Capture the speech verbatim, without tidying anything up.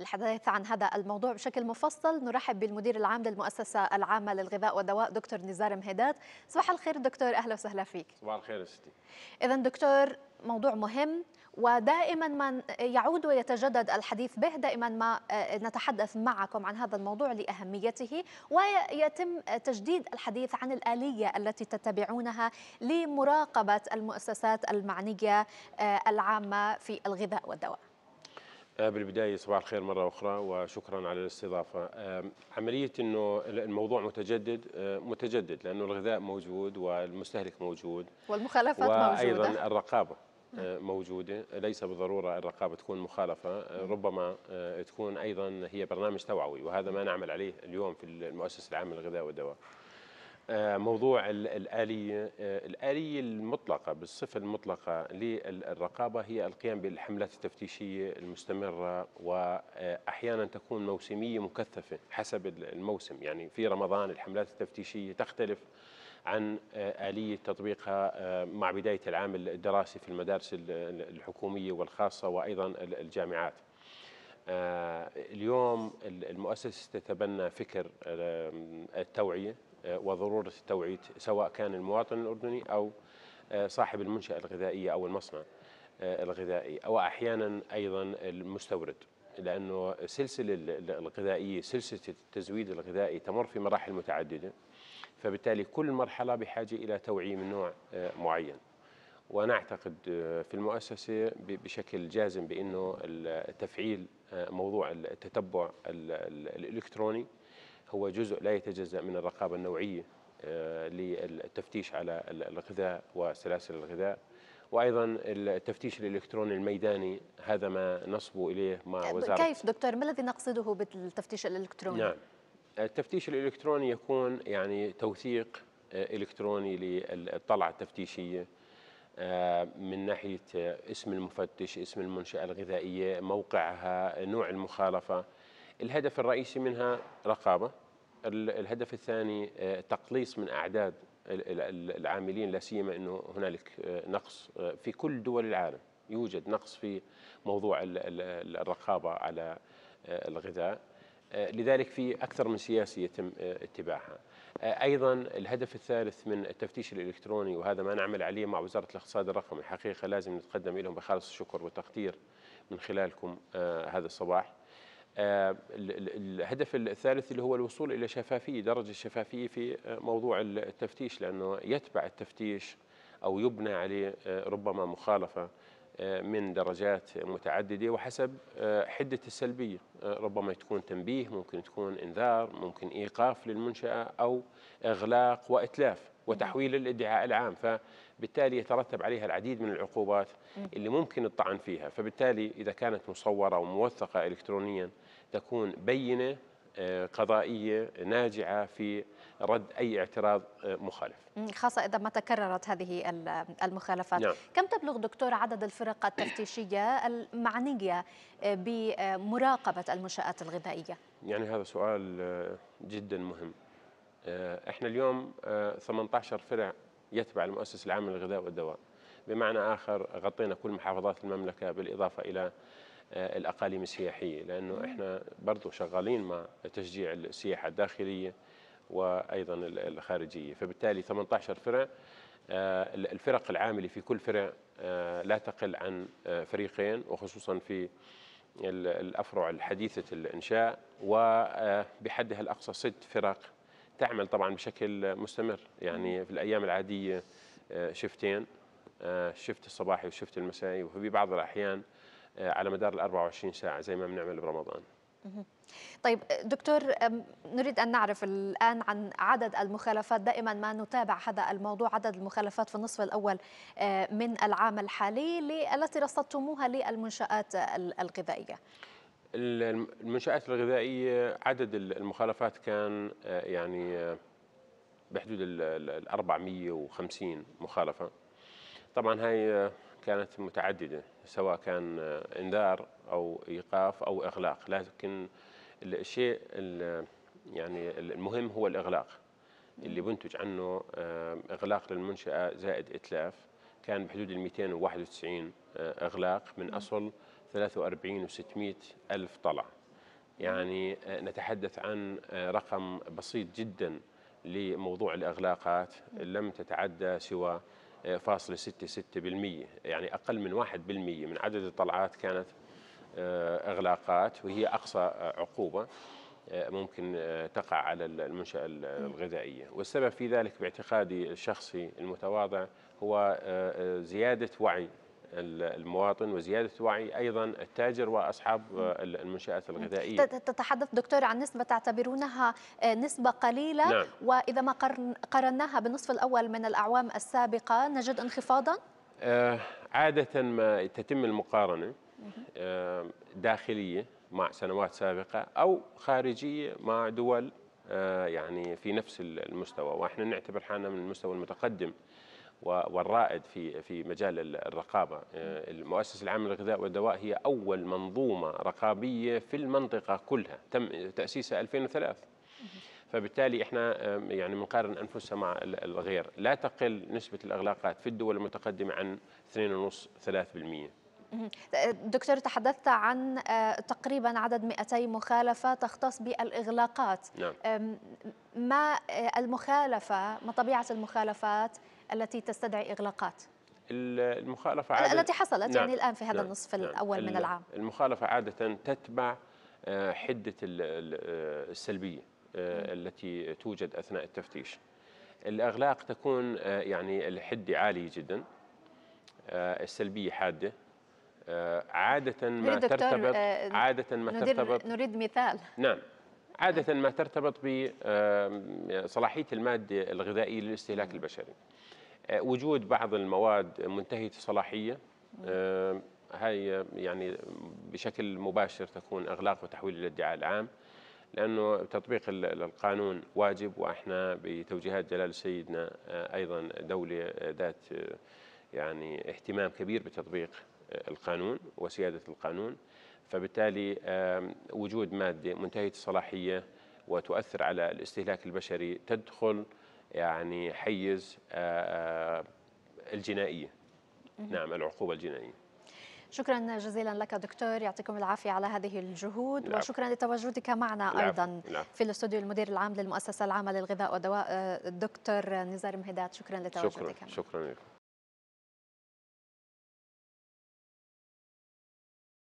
الحديث عن هذا الموضوع بشكل مفصل نرحب بالمدير العام للمؤسسة العامة للغذاء والدواء دكتور نزار مهيدات. صباح الخير دكتور، أهلا وسهلا فيك. صباح الخير يا ستي. إذا دكتور، موضوع مهم ودائما ما يعود ويتجدد الحديث به، دائما ما نتحدث معكم عن هذا الموضوع لأهميته، ويتم تجديد الحديث عن الآلية التي تتبعونها لمراقبة المؤسسات المعنية العامة في الغذاء والدواء. بالبداية صباح الخير مرة أخرى وشكرا على الاستضافة. عملية أنه الموضوع متجدد متجدد لأنه الغذاء موجود والمستهلك موجود والمخالفات موجودة وأيضا الرقابة موجودة، ليس بالضرورة الرقابة تكون مخالفة، ربما تكون أيضا هي برنامج توعوي، وهذا ما نعمل عليه اليوم في المؤسسة العامة للغذاء والدواء. موضوع الآلية الآلية المطلقة بالصفة المطلقة للرقابة هي القيام بالحملات التفتيشية المستمرة، وأحيانا تكون موسمية مكثفة حسب الموسم. يعني في رمضان الحملات التفتيشية تختلف عن آلية تطبيقها مع بداية العام الدراسي في المدارس الحكومية والخاصة وأيضا الجامعات. اليوم المؤسسة تتبنى فكر التوعية وضرورة التوعية، سواء كان المواطن الأردني أو صاحب المنشأة الغذائية أو المصنع الغذائي أو أحيانا أيضا المستورد، لأنه السلسلة الغذائية سلسلة التزويد الغذائي تمر في مراحل متعددة، فبالتالي كل مرحلة بحاجة إلى توعية من نوع معين. ونعتقد في المؤسسة بشكل جازم بأنه تفعيل موضوع التتبع الإلكتروني هو جزء لا يتجزأ من الرقابة النوعية للتفتيش على الغذاء وسلاسل الغذاء، وأيضا التفتيش الإلكتروني الميداني، هذا ما نصبوا إليه مع وزارة. كيف دكتور، ما الذي نقصده بالتفتيش الإلكتروني؟ نعم، التفتيش الإلكتروني يكون يعني توثيق إلكتروني للطلعة التفتيشية من ناحية اسم المفتش، اسم المنشأة الغذائية، موقعها، نوع المخالفة. الهدف الرئيسي منها رقابة، الهدف الثاني تقليص من أعداد العاملين، لا سيما أنه هنالك نقص في كل دول العالم، يوجد نقص في موضوع الرقابة على الغذاء، لذلك في أكثر من سياسة يتم اتباعها. أيضا الهدف الثالث من التفتيش الإلكتروني، وهذا ما نعمل عليه مع وزارة الاقتصاد الرقمي، حقيقة لازم نتقدم لهم بخالص الشكر والتقدير من خلالكم هذا الصباح. الهدف الثالث اللي هو الوصول إلى شفافية، درجة شفافية في موضوع التفتيش، لأنه يتبع التفتيش أو يبنى عليه ربما مخالفة من درجات متعددة وحسب حدة السلبية، ربما تكون تنبيه، ممكن تكون إنذار، ممكن إيقاف للمنشأة أو إغلاق وإتلاف وتحويل الادعاء العام، فبالتالي يترتب عليها العديد من العقوبات اللي ممكن الطعن فيها. فبالتالي إذا كانت مصورة وموثقة إلكترونيا تكون بينة قضائية ناجعة في رد أي اعتراض مخالف، خاصة إذا ما تكررت هذه المخالفات. نعم. كم تبلغ دكتور عدد الفرق التفتيشية المعنية بمراقبة المنشآت الغذائية؟ يعني هذا سؤال جدا مهم. احنا اليوم ثمانية عشر فرع يتبع المؤسسة العامة للغذاء والدواء، بمعنى آخر غطينا كل محافظات المملكة بالإضافة إلى الأقاليم السياحية، لأنه إحنا برضو شغالين مع تشجيع السياحة الداخلية وأيضا الخارجية، فبالتالي ثمانية عشر فرع. الفرق العاملة في كل فرع لا تقل عن فريقين، وخصوصا في الأفرع الحديثة الإنشاء، وبحدها الأقصى ست فرق تعمل طبعا بشكل مستمر. يعني في الأيام العادية شفتين، شفت الصباحي وشفت المسائي، وفي بعض الأحيان على مدار ال أربعة وعشرين ساعة زي ما بنعمل برمضان. طيب دكتور، نريد أن نعرف الآن عن عدد المخالفات، دائما ما نتابع هذا الموضوع، عدد المخالفات في النصف الأول من العام الحالي التي رصدتموها للمنشآت الغذائية. المنشآت الغذائية عدد المخالفات كان يعني بحدود ال أربعمئة وخمسين مخالفة، طبعا هاي كانت متعددة، سواء كان إنذار أو إيقاف أو إغلاق، لكن الشيء يعني المهم هو الإغلاق اللي بنتج عنه إغلاق للمنشأة زائد إتلاف، كان بحدود ال مئتين وواحد وتسعين إغلاق من أصل ثلاثة وأربعين وستمئة ألف طلع. يعني نتحدث عن رقم بسيط جدا لموضوع الأغلاقات لم تتعدى سوى فاصل ستة ستة بالمية، يعني أقل من واحد بالمية من عدد الطلعات كانت إغلاقات، وهي أقصى عقوبة ممكن تقع على المنشأة الغذائية. والسبب في ذلك باعتقادي الشخصي المتواضع هو زيادة وعي المواطن وزيادة وعي أيضا التاجر وأصحاب المنشآت الغذائية. تتحدث دكتور عن نسبة تعتبرونها نسبة قليلة. نعم. وإذا ما قرناها بالنصف الأول من الأعوام السابقة نجد انخفاضا؟ عادة ما تتم المقارنة داخلية مع سنوات سابقة أو خارجية مع دول يعني في نفس المستوى، ونحن نعتبر حالنا من المستوى المتقدم والرائد في في مجال الرقابة. المؤسسة العامة للغذاء والدواء هي أول منظومة رقابية في المنطقة كلها، تم تأسيسها ألفين وثلاثة، فبالتالي احنا يعني بنقارن انفسنا مع الغير. لا تقل نسبة الإغلاقات في الدول المتقدمة عن اثنين فاصلة خمسة ثلاثة بالمية. دكتور، تحدثت عن تقريبا عدد مئتي مخالفة تختص بالإغلاقات. نعم. ما المخالفة، ما طبيعة المخالفات التي تستدعي إغلاقات؟ المخالفة عادة التي حصلت. نعم. يعني الآن في هذا. نعم. النصف الأول. نعم. من العام المخالفة عادة تتبع حدة السلبية التي توجد أثناء التفتيش. الإغلاق تكون يعني الحدة عالية جدا، السلبية حادة، عادة ما ترتبط عادة ما ترتبط نريد مثال. نعم. عادة ما ترتبط بصلاحية المادة الغذائية للاستهلاك البشري، وجود بعض المواد منتهية الصلاحية، هاي يعني بشكل مباشر تكون إغلاق وتحويل إلى الادعاء العام، لأنه تطبيق القانون واجب، وإحنا بتوجيهات جلالة سيدنا أيضا دولة ذات يعني اهتمام كبير بتطبيق القانون وسيادة القانون، فبالتالي وجود مادة منتهية الصلاحية وتؤثر على الاستهلاك البشري تدخل يعني حيز الجنائية. نعم، العقوبة الجنائية. شكرا جزيلا لك دكتور، يعطيكم العافية على هذه الجهود. العب. وشكرا لتواجدك معنا. العب. أيضا العب. في الاستوديو المدير العام للمؤسسة العامة للغذاء والدواء الدكتور نزار مهيدات، شكرا لتواجدك. شكرا, شكرا لكم.